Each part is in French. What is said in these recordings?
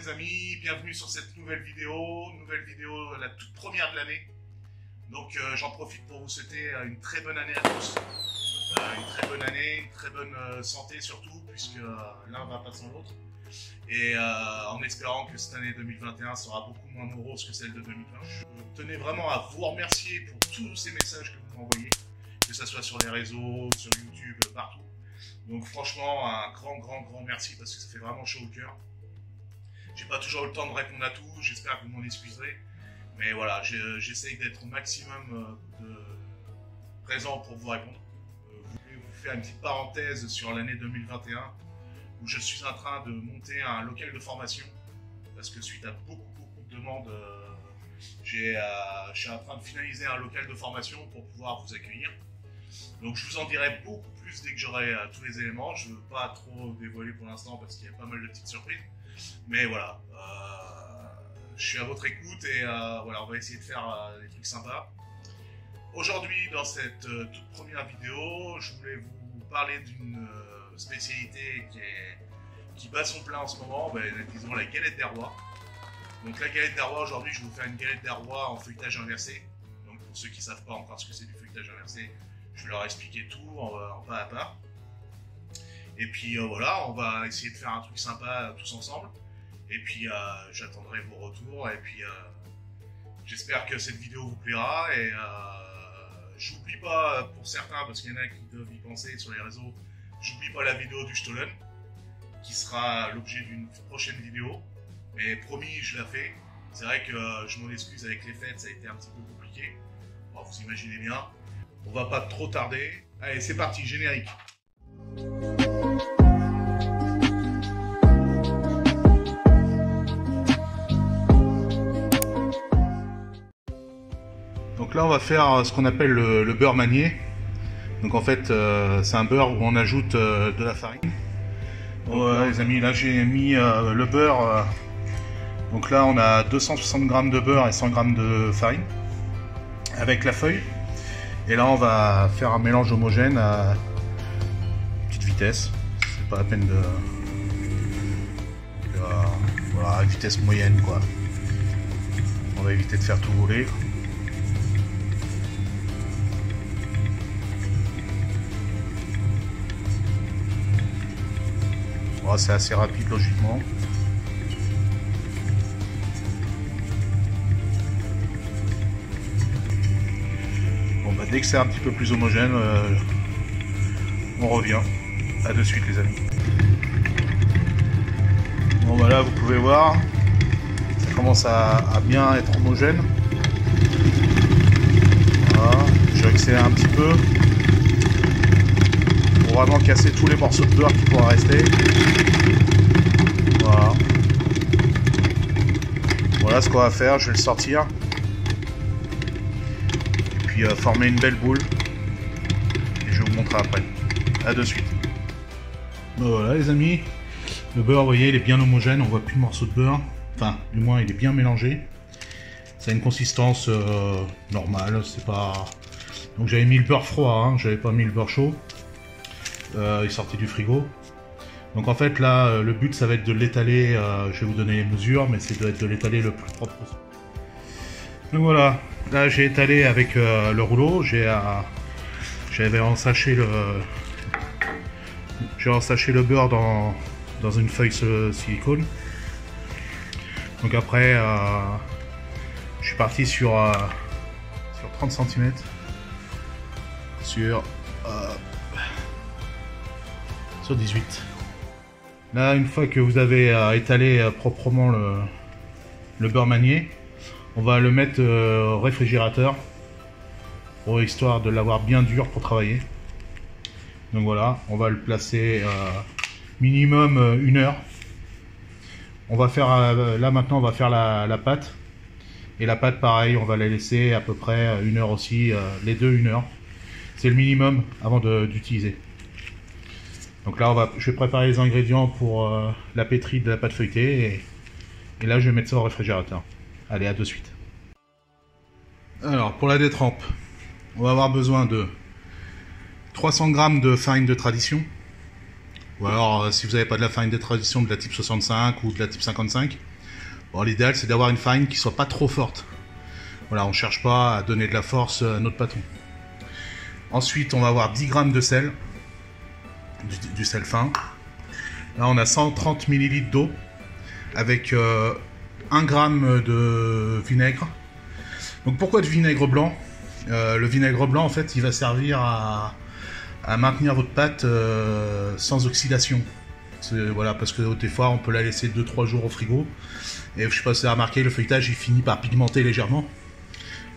les amis, bienvenue sur cette nouvelle vidéo, la toute première de l'année. Donc j'en profite pour vous souhaiter une très bonne année à tous, une très bonne année, une très bonne santé surtout, puisque l'un va pas sans l'autre. Et en espérant que cette année 2021 sera beaucoup moins morose que celle de 2020. Je tenais vraiment à vous remercier pour tous ces messages que vous m'envoyez, que ce soit sur les réseaux, sur YouTube, partout. Donc franchement, un grand merci parce que ça fait vraiment chaud au cœur. J'ai pas toujours le temps de répondre à tout, j'espère que vous m'en excuserez. Mais voilà, j'essaye d'être au maximum présent pour vous répondre. Je vais vous faire une petite parenthèse sur l'année 2021 où je suis en train de monter un local de formation parce que suite à beaucoup de demandes, je suis en train de finaliser un local de formation pour pouvoir vous accueillir. Donc je vous en dirai beaucoup plus dès que j'aurai tous les éléments. Je ne veux pas trop dévoiler pour l'instant parce qu'il y a pas mal de petites surprises. Mais voilà, je suis à votre écoute et voilà, on va essayer de faire des trucs sympas. Aujourd'hui, dans cette toute première vidéo, je voulais vous parler d'une spécialité qui bat son plein en ce moment, disons la galette des rois. Donc la galette des rois, aujourd'hui, je vais vous faire une galette des rois en feuilletage inversé. Donc pour ceux qui ne savent pas encore ce que c'est du feuilletage inversé, je vais leur expliquer tout en pas à pas. Et puis voilà, on va essayer de faire un truc sympa tous ensemble. Et puis j'attendrai vos retours. Et puis j'espère que cette vidéo vous plaira. Et j'oublie pas pour certains, parce qu'il y en a qui doivent y penser sur les réseaux, j'oublie pas la vidéo du Stollen, qui sera l'objet d'une prochaine vidéo. Mais promis, je la fais. C'est vrai que je m'en excuse avec les fêtes, ça a été un petit peu compliqué. Bon, vous imaginez bien. On va pas trop tarder. Allez, c'est parti, générique. Donc là, on va faire ce qu'on appelle le beurre manié. Donc en fait, c'est un beurre où on ajoute de la farine. Donc, là, les amis, là j'ai mis le beurre. Donc là, on a 260 g de beurre et 100 g de farine avec la feuille. Et là, on va faire un mélange homogène à petite vitesse. C'est pas la peine de... voilà, à vitesse moyenne, quoi. On va éviter de faire tout rouler. Oh, c'est assez rapide, logiquement. Dès que c'est un petit peu plus homogène, on revient. À de suite, les amis. Bon, bah là, vous pouvez voir, ça commence à bien être homogène. Voilà. Je vais accélérer un petit peu pour vraiment casser tous les morceaux de beurre qui pourraient rester. Voilà. Voilà ce qu'on va faire. Je vais le sortir. Former une belle boule et je vous montrerai après. À de suite. Ben voilà les amis, le beurre, vous voyez, il est bien homogène, on voit plus de morceaux de beurre, enfin du moins il est bien mélangé, ça a une consistance normale, c'est pas... Donc j'avais mis le beurre froid, hein. J'avais pas mis le beurre chaud, il sortait du frigo. Donc en fait là le but ça va être de l'étaler, je vais vous donner les mesures, mais c'est de l'étaler le plus propre possible. Donc voilà, là j'ai étalé avec le rouleau, j'avais ensacé le beurre dans une feuille silicone. Donc après, je suis parti sur 30 cm, sur 18. Là, une fois que vous avez étalé proprement le beurre manié, on va le mettre au réfrigérateur, pour histoire de l'avoir bien dur pour travailler. Donc voilà, on va le placer minimum 1 heure. On va faire, là maintenant on va faire la pâte. Et la pâte pareil, on va la laisser à peu près 1 heure aussi, les deux 1 heure. C'est le minimum avant d'utiliser. Donc là je vais préparer les ingrédients pour la pétrie de la pâte feuilletée. Et là je vais mettre ça au réfrigérateur. Allez, à de suite. Alors, pour la détrempe, on va avoir besoin de 300 g de farine de tradition. Ou alors, si vous n'avez pas de la farine de tradition, de la type 65 ou de la type 55. Bon, l'idéal, c'est d'avoir une farine qui soit pas trop forte. Voilà, on cherche pas à donner de la force à notre pâton. Ensuite, on va avoir 10 g de sel, du sel fin. Là, on a 130 ml d'eau avec 1 g de vinaigre. Donc, pourquoi du vinaigre blanc? Le vinaigre blanc, en fait, il va servir à maintenir votre pâte sans oxydation. Voilà, parce que des fois, on peut la laisser 2-3 jours au frigo. Et je sais pas si vous avez remarqué, le feuilletage, il finit par pigmenter légèrement.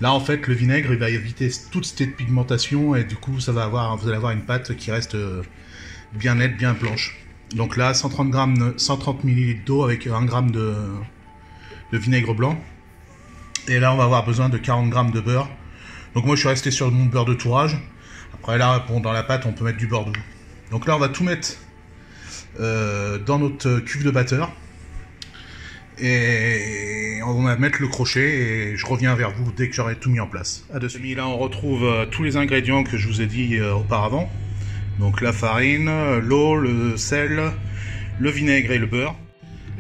Là, en fait, le vinaigre, il va éviter toute cette pigmentation et du coup, ça va avoir, vous allez avoir une pâte qui reste bien nette, bien blanche. Donc là, 130 ml d'eau avec 1 g de vinaigre blanc. Et là, on va avoir besoin de 40 g de beurre. Donc moi, je suis resté sur mon beurre de tourage. Après, là, bon, dans la pâte, on peut mettre du beurre doux. Donc là, on va tout mettre dans notre cuve de batteur. Et on va mettre le crochet et je reviens vers vous dès que j'aurai tout mis en place. À dessus. Là, on retrouve tous les ingrédients que je vous ai dit auparavant. Donc la farine, l'eau, le sel, le vinaigre et le beurre.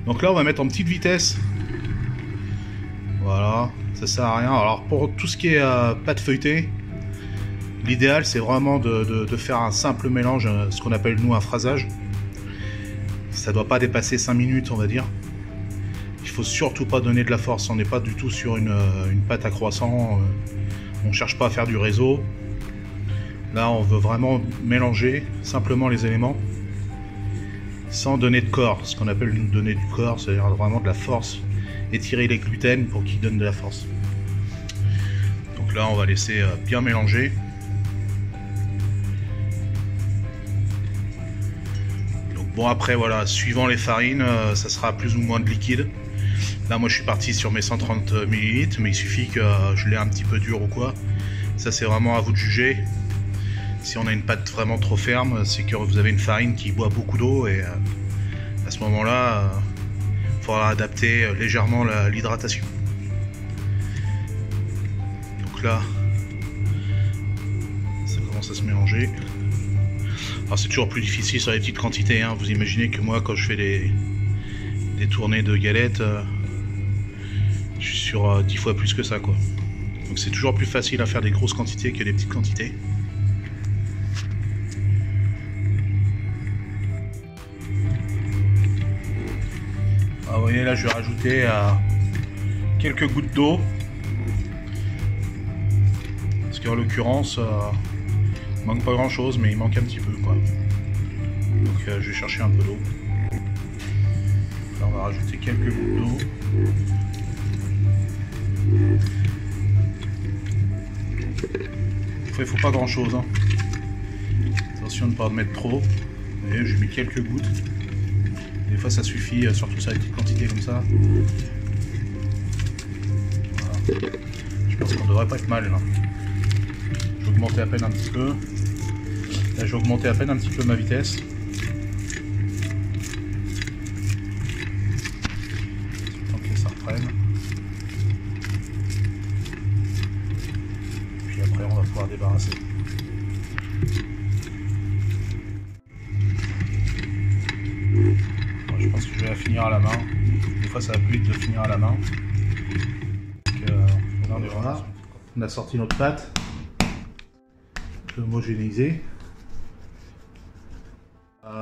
Donc là, on va mettre en petite vitesse. Voilà, ça sert à rien. Alors pour tout ce qui est pâte feuilletée, l'idéal c'est vraiment de faire un simple mélange, ce qu'on appelle nous un phrasage. Ça doit pas dépasser 5 minutes, on va dire. Il faut surtout pas donner de la force, on n'est pas du tout sur une pâte à croissant, on cherche pas à faire du réseau. Là on veut vraiment mélanger simplement les éléments sans donner de corps, ce qu'on appelle donner du corps, c'est-à-dire vraiment de la force, étirer les gluten pour qu'ils donnent de la force. Donc là on va laisser bien mélanger. Donc bon, après voilà, suivant les farines, ça sera plus ou moins de liquide. Là moi je suis parti sur mes 130 ml, mais il suffit que je l'ai un petit peu dur ou quoi. Ça c'est vraiment à vous de juger. Si on a une pâte vraiment trop ferme, c'est que vous avez une farine qui boit beaucoup d'eau et à ce moment-là, il faudra adapter légèrement l'hydratation. Donc là, ça commence à se mélanger. Alors c'est toujours plus difficile sur les petites quantités, hein. Vous imaginez que moi quand je fais des tournées de galettes, je suis sur 10 fois plus que ça, quoi. Donc c'est toujours plus facile à faire des grosses quantités que des petites quantités. Ah, vous voyez là, je vais rajouter quelques gouttes d'eau, parce qu'en l'occurrence, il manque pas grand chose, mais il manque un petit peu, quoi. Donc je vais chercher un peu d'eau. Là, on va rajouter quelques gouttes d'eau. Il faut pas grand chose, hein. Attention de ne pas en mettre trop. Vous voyez, j'ai mis quelques gouttes. Des fois ça suffit, surtout ça, une petite quantité comme ça. Voilà. Je pense qu'on devrait pas être mal là. Je vais augmenter à peine un petit peu. Là je vais augmenter à peine un petit peu ma vitesse. Tant que ça reprenne. Puis après on va pouvoir débarrasser. Finir à la main, des fois ça va plus vite de finir à la main. Donc, voilà. On a sorti notre pâte homogénéisée. J'ai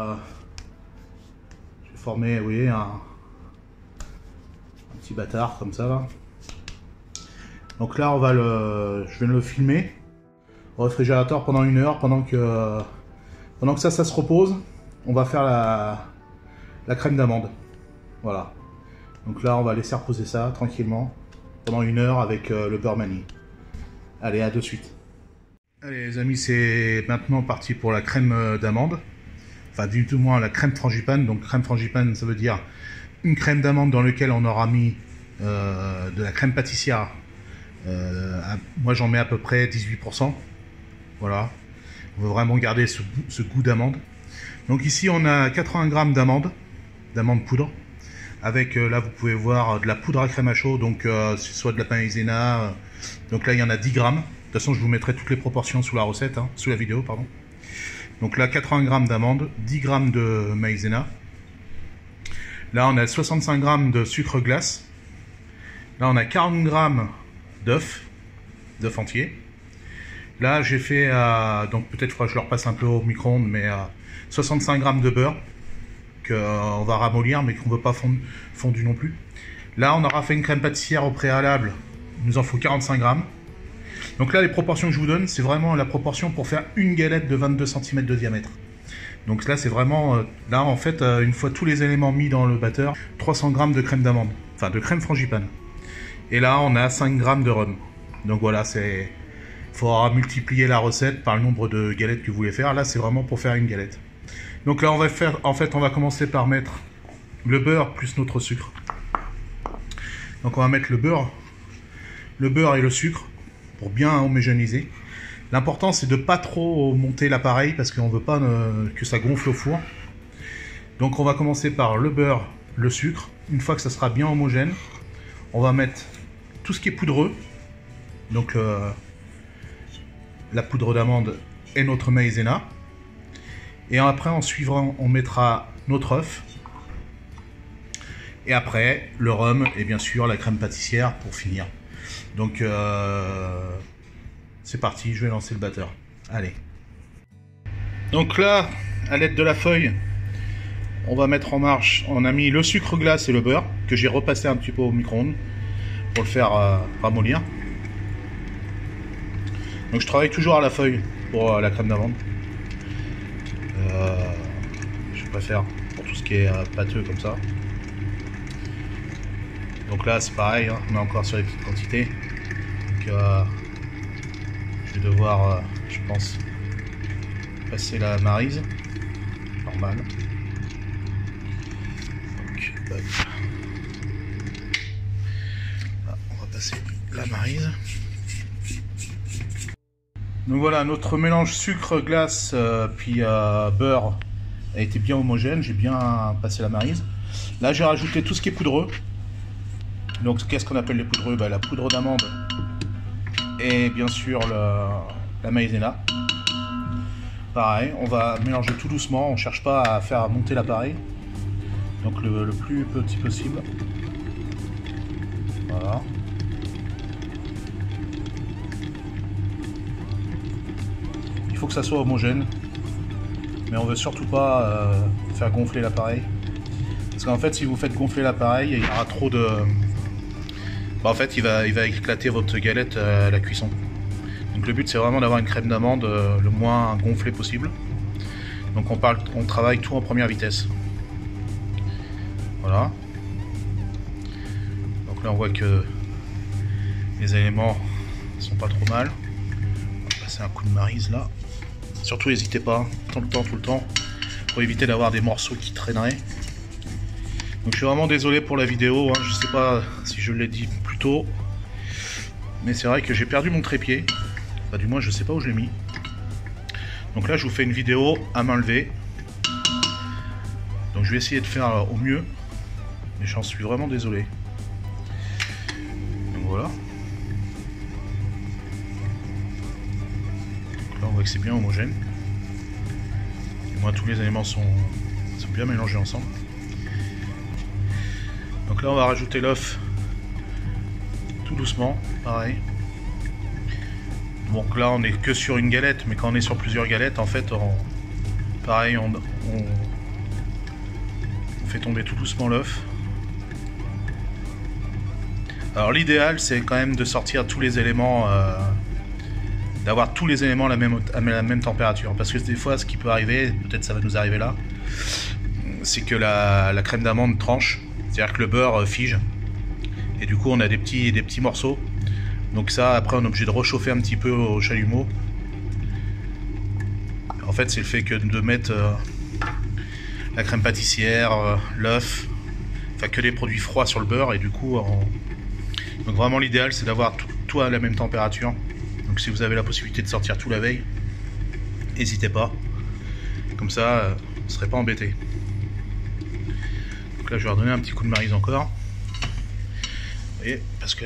formé, vous voyez, un petit bâtard comme ça là. Donc là on va je vais le filmer au réfrigérateur pendant 1 heure, pendant que ça se repose. On va faire la crème d'amande. Voilà, donc là on va laisser reposer ça tranquillement pendant 1 heure avec le beurre vanille. Allez, à de suite. Allez les amis, c'est maintenant parti pour la crème d'amande, enfin du tout moins la crème frangipane. Donc crème frangipane, ça veut dire une crème d'amande dans laquelle on aura mis de la crème pâtissière. Moi j'en mets à peu près 18%. Voilà, on veut vraiment garder ce goût d'amande. Donc ici on a 80 g d'amande poudre. Avec, là vous pouvez voir, de la poudre à crème à chaud, donc soit de la maïzena, donc là il y en a 10 g. De toute façon je vous mettrai toutes les proportions sous la recette, hein, sous la vidéo, pardon. Donc là 80 g d'amandes, 10 g de maïzena. Là on a 65 g de sucre glace, Là, on a 40 grammes d'œufs entiers. Là, j'ai fait, donc peut-être que je leur passe un peu au micro-ondes, mais 65 grammes de beurre qu'on va ramollir, mais qu'on ne veut pas fondu non plus. Là, on aura fait une crème pâtissière au préalable. Il nous en faut 45 grammes. Donc là, les proportions que je vous donne, c'est vraiment la proportion pour faire une galette de 22 cm de diamètre. Donc là, c'est vraiment, là en fait, une fois tous les éléments mis dans le batteur, 300 g de crème d'amande, enfin de crème frangipane. Et là, on a 5 g de rhum. Donc voilà, c'est, il faudra multiplier la recette par le nombre de galettes que vous voulez faire. Là, c'est vraiment pour faire une galette. Donc là, on va faire, en fait, on va commencer par mettre le beurre plus notre sucre. Donc on va mettre le beurre et le sucre pour bien homogénéiser. L'important, c'est de pas trop monter l'appareil parce qu'on ne veut pas que ça gonfle au four. Donc on va commencer par le beurre, le sucre. Une fois que ça sera bien homogène, on va mettre tout ce qui est poudreux. Donc la poudre d'amande et notre maïzena. Et après, en suivant, on mettra notre œuf. Et après, le rhum et bien sûr la crème pâtissière pour finir. Donc c'est parti, je vais lancer le batteur. Allez. Donc là, à l'aide de la feuille, on va mettre en marche. On a mis le sucre glace et le beurre, que j'ai repassé un petit peu au micro-ondes pour le faire ramollir. Donc je travaille toujours à la feuille pour la crème d'amande. Je préfère pour tout ce qui est pâteux comme ça. Donc là, c'est pareil, hein, on est encore sur les petites quantités. Donc, je vais devoir, je pense, passer la maryse. Normal. Donc, là, on va passer la maryse. Donc voilà, notre mélange sucre, glace, puis beurre a été bien homogène. J'ai bien passé la maryse. Là, j'ai rajouté tout ce qui est poudreux. Donc, qu'est-ce qu'on appelle les poudreux? La poudre d'amande. Et bien sûr la maïzena. Pareil, on va mélanger tout doucement, on ne cherche pas à faire monter l'appareil. Donc le plus petit possible. Voilà. Il faut que ça soit homogène. Mais on ne veut surtout pas faire gonfler l'appareil. Parce qu'en fait, si vous faites gonfler l'appareil, il y aura trop de... Bah en fait, il va éclater votre galette à la cuisson. Donc le but, c'est vraiment d'avoir une crème d'amande le moins gonflée possible. Donc on travaille tout en première vitesse. Voilà. Donc là, on voit que les éléments sont pas trop mal. On va passer un coup de maryse là. Surtout, n'hésitez pas, tout le temps, pour éviter d'avoir des morceaux qui traîneraient. Donc je suis vraiment désolé pour la vidéo, hein. Je sais pas si je l'ai dit plus tôt, mais c'est vrai que j'ai perdu mon trépied, enfin, du moins je sais pas où je l'ai mis. Donc là je vous fais une vidéo à main levée, donc je vais essayer de faire au mieux, mais j'en suis vraiment désolé. Donc voilà. Donc là on voit que c'est bien homogène, et moi tous les éléments sont bien mélangés ensemble. Donc là on va rajouter l'œuf tout doucement, pareil. Donc là on est que sur une galette, mais quand on est sur plusieurs galettes, en fait, pareil, on fait tomber tout doucement l'œuf. Alors l'idéal, c'est quand même de sortir tous les éléments, d'avoir tous les éléments à la même température, parce que des fois ce qui peut arriver, peut-être ça va nous arriver là, c'est que la crème d'amande tranche. C'est-à-dire que le beurre fige et du coup on a des petits morceaux. Donc ça, après on est obligé de rechauffer un petit peu au chalumeau. En fait, c'est le fait que de mettre la crème pâtissière, l'œuf, enfin que des produits froids sur le beurre, et du coup donc vraiment l'idéal, c'est d'avoir tout à la même température. Donc si vous avez la possibilité de sortir tout la veille, n'hésitez pas. Comme ça, vous ne serez pas embêté. Là, je vais redonner un petit coup de maryse encore. Vous voyez, parce que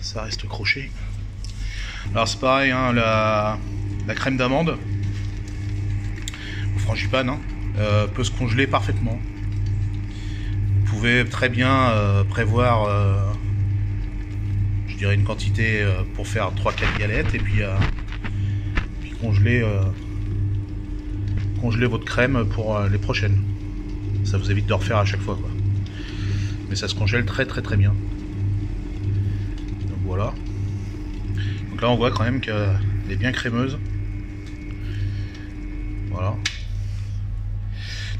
ça reste crochet. Alors c'est pareil, hein, la crème d'amande ou frangipane, hein, peut se congeler parfaitement. Vous pouvez très bien prévoir je dirais une quantité pour faire 3-4 galettes, et puis congeler votre crème pour les prochaines. Ça vous évite de refaire à chaque fois, quoi. Mais ça se congèle très bien. Donc voilà. Donc là on voit quand même qu'elle est bien crémeuse. Voilà.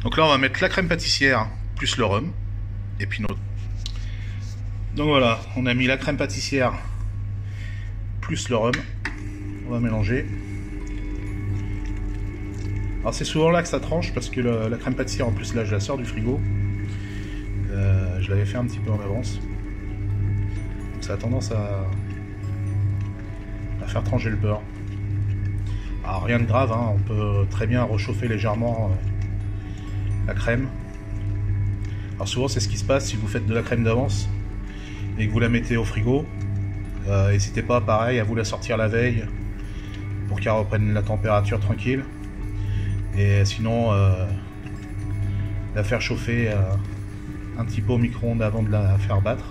Donc là on va mettre la crème pâtissière plus le rhum et puis notre... Donc voilà, on a mis la crème pâtissière plus le rhum. On va mélanger. Alors c'est souvent là que ça tranche parce que la crème pâtissière en plus là je la sors du frigo. Je l'avais fait un petit peu en avance. Donc ça a tendance à faire trancher le beurre. Alors rien de grave, hein, on peut très bien réchauffer légèrement la crème. Alors souvent c'est ce qui se passe si vous faites de la crème d'avance et que vous la mettez au frigo. N'hésitez pas pareil à vous la sortir la veille pour qu'elle reprenne la température tranquille. Et sinon la faire chauffer un petit peu au micro-ondes avant de la faire battre.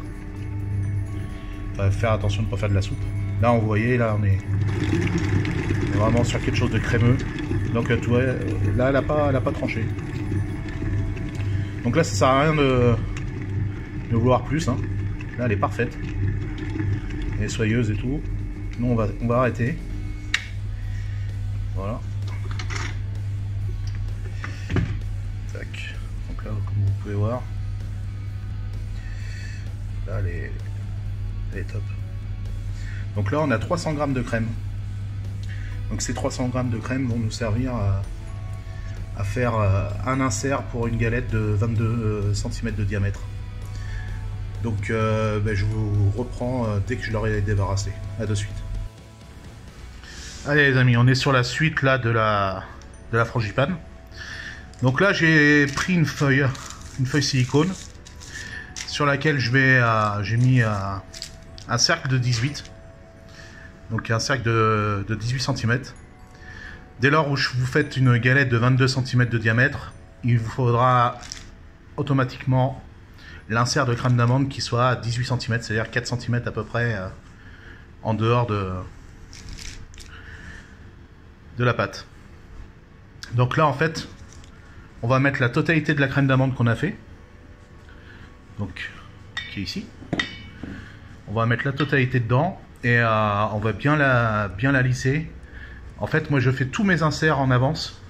Enfin, faire attention de ne pas faire de la soupe. Là vous voyez, là on est vraiment sur quelque chose de crémeux. Donc tu vois, là elle n'a pas tranché. Donc là ça sert à rien de vouloir plus, hein. Là elle est parfaite. Elle est soyeuse et tout. Nous on va arrêter. Voilà. Tac. Donc là comme vous pouvez voir. Là elle est top. Donc là on a 300 g de crème. Donc ces 300 g de crème vont nous servir à faire un insert pour une galette de 22 cm de diamètre. Donc je vous reprends dès que je l'aurai débarrassé. A de suite. Allez les amis, on est sur la suite là de la frangipane. Donc là j'ai pris une feuille silicone sur laquelle j'ai mis un cercle de 18, donc un cercle de 18 cm. Dès lors où vous faites une galette de 22 cm de diamètre, il vous faudra automatiquement l'insert de crème d'amande qui soit à 18 cm, c'est-à-dire 4 cm à peu près en dehors de la pâte. Donc là en fait, on va mettre la totalité de la crème d'amande qu'on a fait. Donc, qui est ici. On va mettre la totalité dedans et on va bien la lisser. En fait, moi je fais tous mes inserts en avance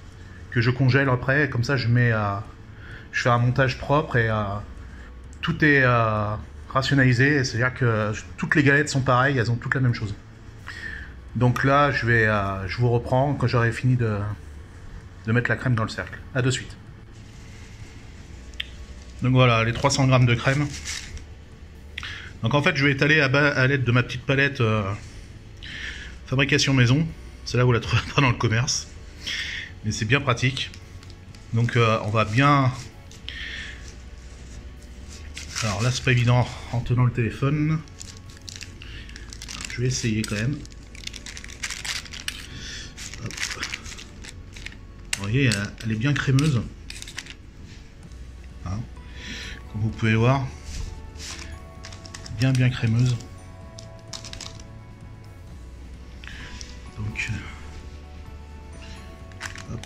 que je congèle après. Comme ça, je fais un montage propre et tout est rationalisé. C'est-à-dire que toutes les galettes sont pareilles, elles ont toutes la même chose. Donc là, je vous reprends quand j'aurai fini de mettre la crème dans le cercle. À de suite. Donc voilà, les 300 g de crème. Donc en fait, je vais étaler à l'aide de ma petite palette fabrication maison. Celle-là, vous la trouvez pas dans le commerce. Mais c'est bien pratique. Donc on va bien... Alors là, c'est pas évident en tenant le téléphone. Je vais essayer quand même. Hop. Vous voyez, elle est bien crémeuse. Hein, comme vous pouvez voir, bien crémeuse. Donc hop.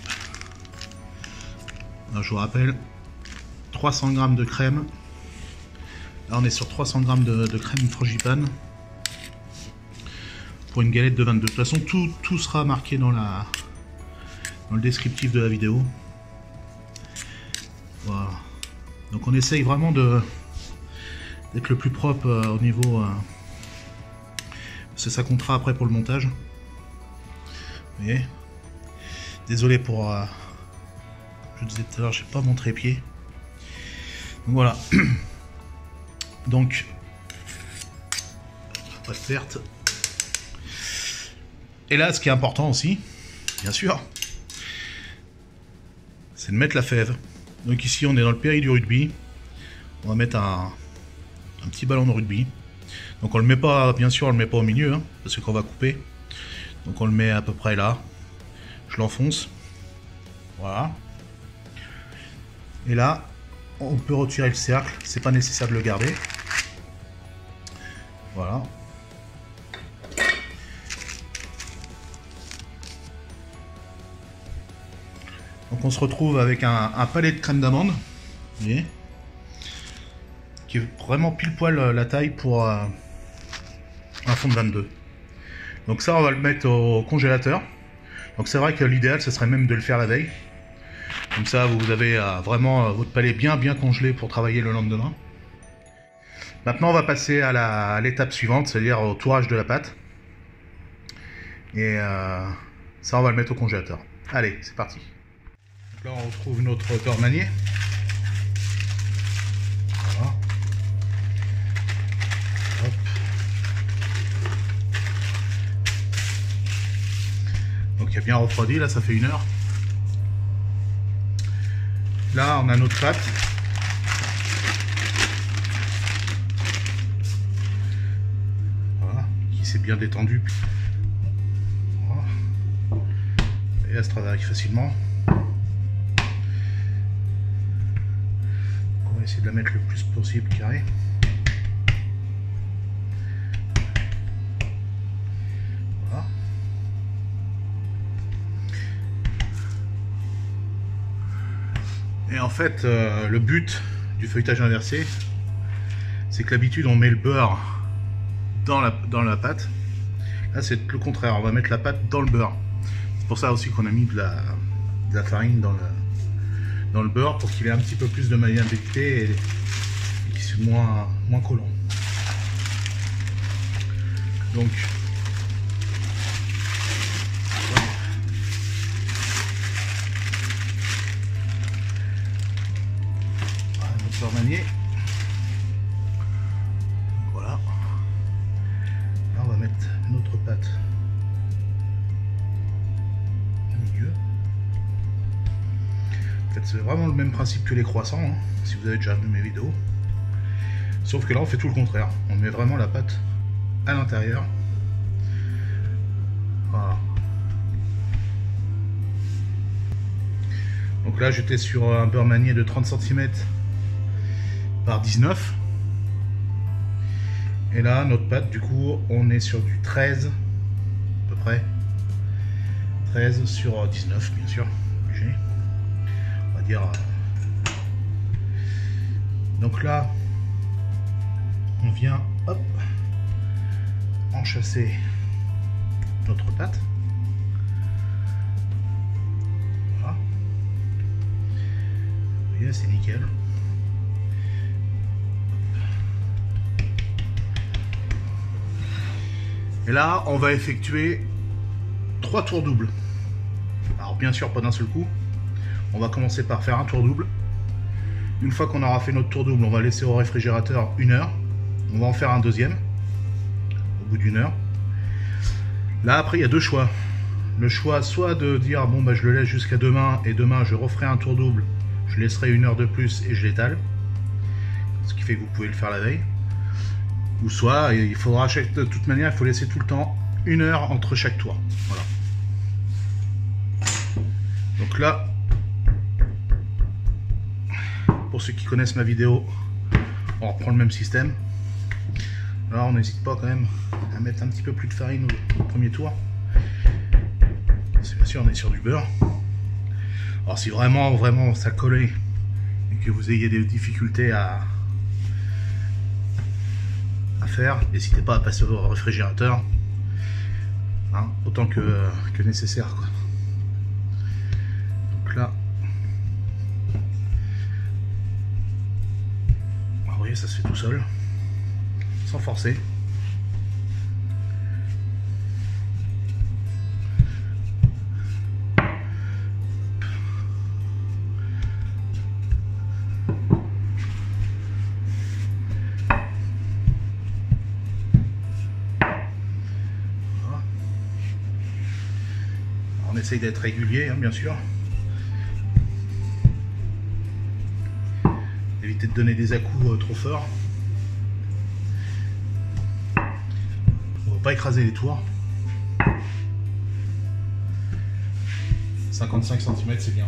Alors, je vous rappelle, 300 g de crème. Là on est sur 300 g de crème frangipane pour une galette de 22. De toute façon tout sera marqué dans le descriptif de la vidéo. Voilà. Donc on essaye vraiment d'être le plus propre au niveau... parce que ça comptera après pour le montage. Vous voyez. Désolé pour... je disais tout à l'heure, j'ai pas mon trépied. Donc voilà. Donc... pas de perte. Et là, ce qui est important aussi, bien sûr, c'est de mettre la fève. Donc ici, on est dans le péri du rugby. On va mettre un petit ballon de rugby. Donc on le met pas, bien sûr, on le met pas au milieu, hein, parce qu'on va couper. Donc on le met à peu près là. Je l'enfonce. Voilà. Et là, on peut retirer le cercle. C'est pas nécessaire de le garder. Voilà. Donc on se retrouve avec un palet de crème d'amande, vous voyez, qui est vraiment pile poil la taille pour un fond de 22. Donc ça, on va le mettre au congélateur. Donc c'est vrai que l'idéal, ce serait même de le faire la veille. Comme ça, vous avez vraiment votre palet bien congelé pour travailler le lendemain. Maintenant, on va passer à l'étape suivante, c'est-à-dire au tourage de la pâte. Et ça, on va le mettre au congélateur. Allez, c'est parti. Donc là, on retrouve notre beurre manié. Voilà. Hop. Donc, il a bien refroidi, là, ça fait une heure. Là, on a notre pâte. Voilà, qui s'est bien détendue. Voilà. Et elle se travaille facilement. On va essayer de la mettre le plus possible carré. Voilà. Et en fait, le but du feuilletage inversé, c'est que d'habitude on met le beurre dans la pâte. Là, c'est le contraire, on va mettre la pâte dans le beurre. C'est pour ça aussi qu'on a mis de la farine dans le beurre, pour qu'il ait un petit peu plus de malléabilité et qu'il soit moins collant. Donc voilà, là on va mettre notre pâte au milieu. En fait, c'est vraiment le même principe que les croissants, hein, si vous avez déjà vu mes vidéos, sauf que là on fait tout le contraire, on met vraiment la pâte à l'intérieur. Voilà. Donc là j'étais sur un beurre manié de 30 cm par 19, et là notre pâte, du coup, on est sur du 13 à peu près, 13 sur 19, bien sûr, obligé, on va dire. Donc là on vient, hop, enchâsser notre pâte. Voilà, vous voyez, c'est nickel. Et là, on va effectuer 3 tours doubles. Alors bien sûr, pas d'un seul coup. On va commencer par faire un tour double. Une fois qu'on aura fait notre tour double, on va laisser au réfrigérateur une heure. On va en faire un deuxième au bout d'une heure. Là, après, il y a deux choix. Le choix, soit de dire, bon, bah, je le laisse jusqu'à demain, et demain, je referai un tour double. Je laisserai une heure de plus et je l'étale. Ce qui fait que vous pouvez le faire la veille. Ou soit, il faudra, de toute manière, il faut laisser tout le temps une heure entre chaque tour. Voilà. Donc là, pour ceux qui connaissent ma vidéo, on reprend le même système. Alors, on n'hésite pas quand même à mettre un petit peu plus de farine au premier tour. Bien sûr, on est sur du beurre. Alors, si vraiment ça collait et que vous ayez des difficultés à faire, n'hésitez pas à passer au réfrigérateur, hein, autant que nécessaire, quoi. Donc là, vous voyez, ça se fait tout seul, sans forcer. Essaye d'être régulier, hein, bien sûr. Évitez de donner des à-coups trop forts. On va pas écraser les tours. 55 cm, c'est bien.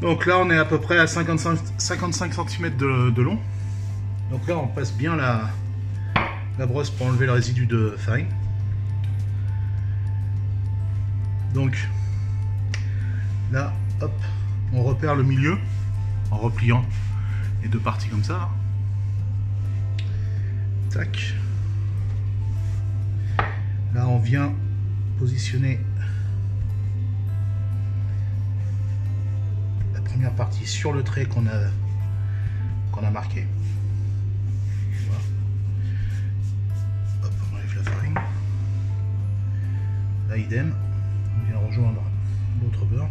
Donc là, on est à peu près à 55 cm de long. Donc là, on passe bien la brosse pour enlever le résidu de farine. Donc là, hop, on repère le milieu en repliant les deux parties comme ça. Tac. Là, on vient positionner la première partie sur le trait qu'on a marqué. Voilà. Hop, on enlève la farine. Là, idem. On vient rejoindre l'autre beurre.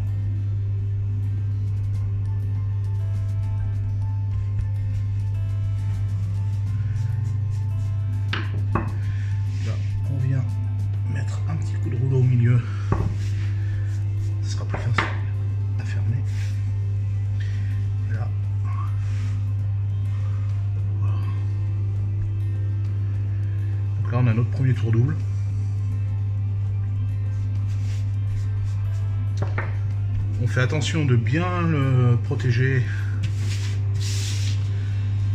Premier tour double. On fait attention de bien le protéger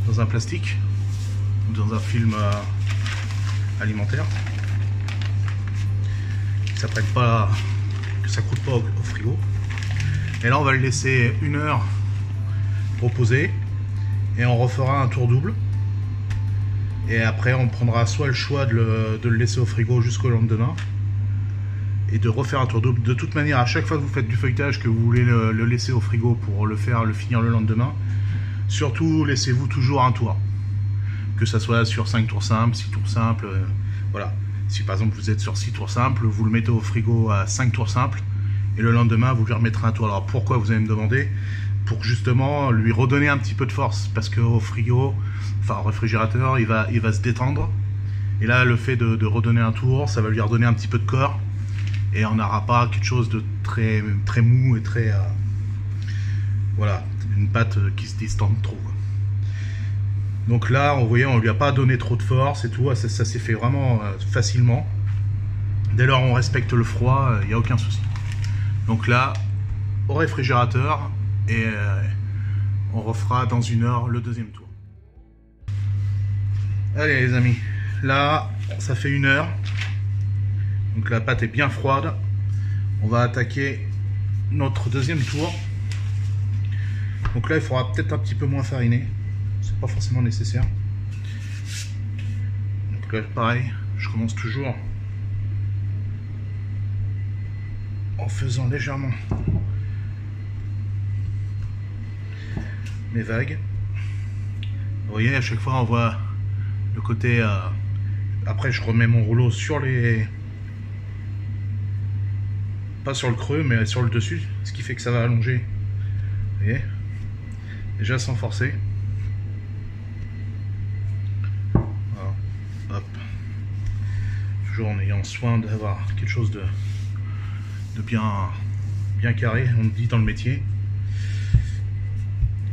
dans un plastique ou dans un film alimentaire, que ça prenne pas, que ça coûte pas au frigo. Et là on va le laisser une heure reposer et on refera un tour double. Et après, on prendra soit le choix de le laisser au frigo jusqu'au lendemain et de refaire un tour double. De toute manière, à chaque fois que vous faites du feuilletage, que vous voulez le laisser au frigo pour le finir le lendemain, surtout laissez-vous toujours un tour. Que ça soit sur 5 tours simples, 6 tours simples, voilà. Si par exemple vous êtes sur 6 tours simples, vous le mettez au frigo à 5 tours simples et le lendemain, vous lui remettrez un tour. Alors pourquoi, vous allez me demander? Pour justement lui redonner un petit peu de force, parce qu'au frigo, enfin au réfrigérateur, il va se détendre. Et là, le fait de redonner un tour, ça va lui redonner un petit peu de corps. Et on n'aura pas quelque chose de très, très mou et très... voilà, une pâte qui se distende trop. Donc là, vous voyez, on lui a pas donné trop de force et tout. Ça s'est fait vraiment facilement. Dès lors, on respecte le froid, il n'y a aucun souci. Donc là, au réfrigérateur... Et on refera dans une heure le deuxième tour. Allez les amis, là ça fait une heure, donc la pâte est bien froide. On va attaquer notre deuxième tour. Donc là il faudra peut-être un petit peu moins fariner, c'est pas forcément nécessaire. Donc là pareil, je commence toujours en faisant légèrement mes vagues. Vous voyez, à chaque fois on voit le côté après je remets mon rouleau sur les, pas sur le creux mais sur le dessus, ce qui fait que ça va allonger. Vous voyez, déjà sans forcer. Voilà. Hop. Toujours en ayant soin d'avoir quelque chose de bien carré, on dit dans le métier,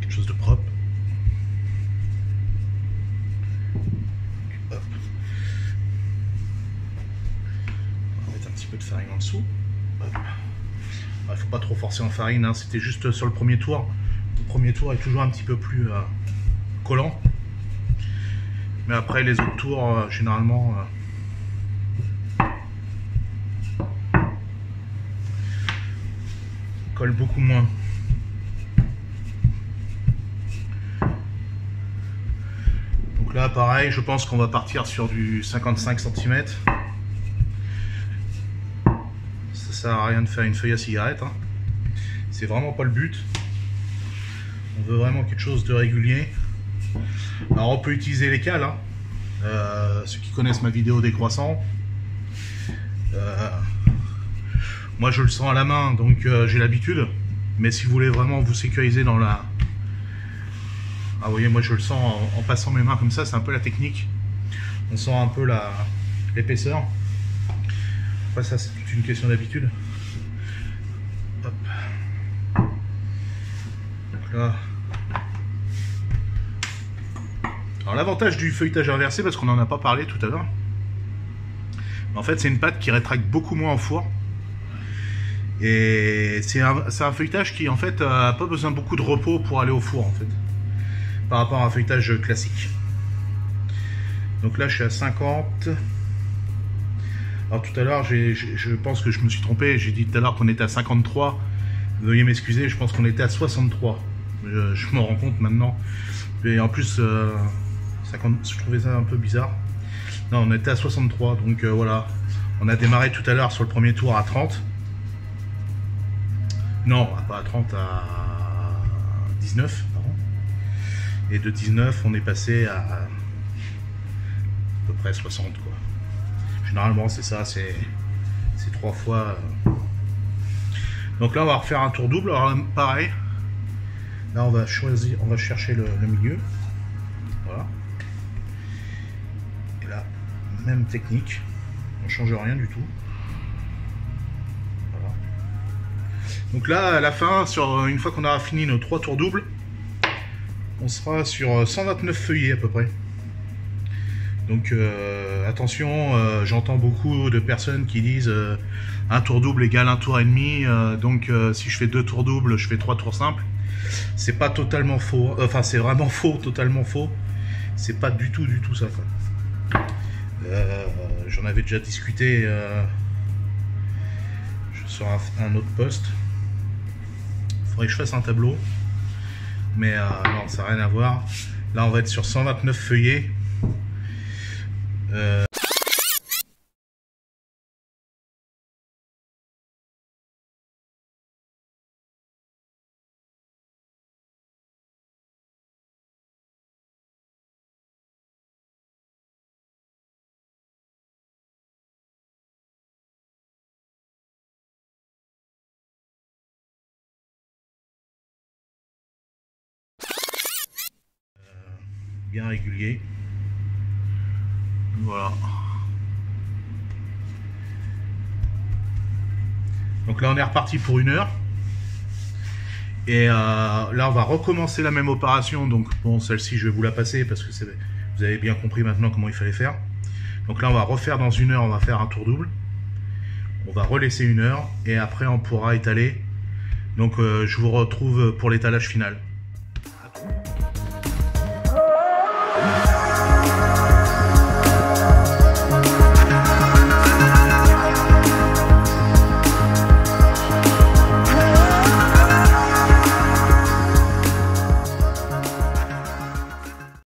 chose de propre. Hop. On va mettre un petit peu de farine en dessous. Il faut pas trop forcer en farine, hein. C'était juste sur le premier tour. Le premier tour est toujours un petit peu plus collant, mais après les autres tours généralement collent beaucoup moins. Là pareil, je pense qu'on va partir sur du 55 cm. Ça sert à rien de faire une feuille à cigarette, hein. C'est vraiment pas le but. On veut vraiment quelque chose de régulier. Alors on peut utiliser les cales, hein. Ceux qui connaissent ma vidéo des croissants. Moi je le sens à la main, donc j'ai l'habitude. Mais si vous voulez vraiment vous sécuriser dans la... Ah, vous voyez, moi je le sens en passant mes mains comme ça, c'est un peu la technique. On sent un peu l'épaisseur. Après, ça, c'est toute une question d'habitude. Hop. Donc là. Alors, l'avantage du feuilletage inversé, parce qu'on n'en a pas parlé tout à l'heure, en fait, c'est une pâte qui rétracte beaucoup moins au four. Et c'est un feuilletage qui, en fait, n'a pas besoin de beaucoup de repos pour aller au four, en fait. Par rapport à un feuilletage classique. Donc là je suis à 50. Alors tout à l'heure, je pense que je me suis trompé, j'ai dit tout à l'heure qu'on était à 53, veuillez m'excuser, je pense qu'on était à 63, je m'en rends compte maintenant, et en plus, 50, je trouvais ça un peu bizarre, non, on était à 63, donc voilà, on a démarré tout à l'heure sur le premier tour à 30, non, pas à 30, à 19, pardon. Et de 19, on est passé à peu près 60, quoi. Généralement c'est ça, c'est 3 fois. Donc là on va refaire un tour double. Alors là, pareil, là on va choisir, on va chercher le milieu. Voilà. Et là, même technique, on change rien du tout. Voilà. Donc là à la fin, sur une fois qu'on aura fini nos 3 tours doubles, on sera sur 129 feuillets à peu près. Donc attention, j'entends beaucoup de personnes qui disent un tour double égale un tour et demi, donc si je fais 2 tours doubles, je fais 3 tours simples. C'est pas totalement faux, enfin c'est vraiment faux, totalement faux. C'est pas du tout, du tout ça. J'en avais déjà discuté sur un autre poste. Il faudrait que je fasse un tableau, mais non, ça n'a rien à voir. Là, on va être sur 129 feuillets. Bien régulier. Voilà. Donc là on est reparti pour 1 heure. Et là on va recommencer la même opération. Donc bon, celle-ci je vais vous la passer parce que vous avez bien compris maintenant comment il fallait faire. Donc là on va refaire dans 1 heure, on va faire un tour double. On va relaisser 1 heure et après on pourra étaler. Donc je vous retrouve pour l'étalage final.